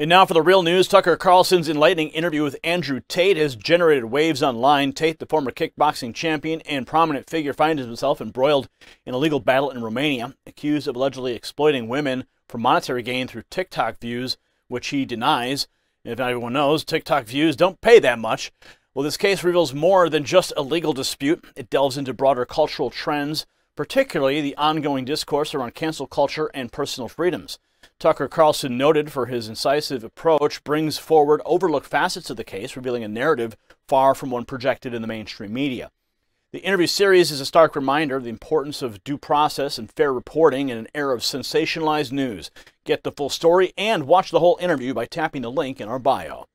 And now for the real news, Tucker Carlson's enlightening interview with Andrew Tate has generated waves online. Tate, the former kickboxing champion and prominent figure, finds himself embroiled in a legal battle in Romania, accused of allegedly exploiting women for monetary gain through TikTok views, which he denies. And if not everyone knows, TikTok views don't pay that much. Well, this case reveals more than just a legal dispute. It delves into broader cultural trends, particularly the ongoing discourse around cancel culture and personal freedoms. Tucker Carlson, noted for his incisive approach, brings forward overlooked facets of the case, revealing a narrative far from one projected in the mainstream media. The interview series is a stark reminder of the importance of due process and fair reporting in an era of sensationalized news. Get the full story and watch the whole interview by tapping the link in our bio.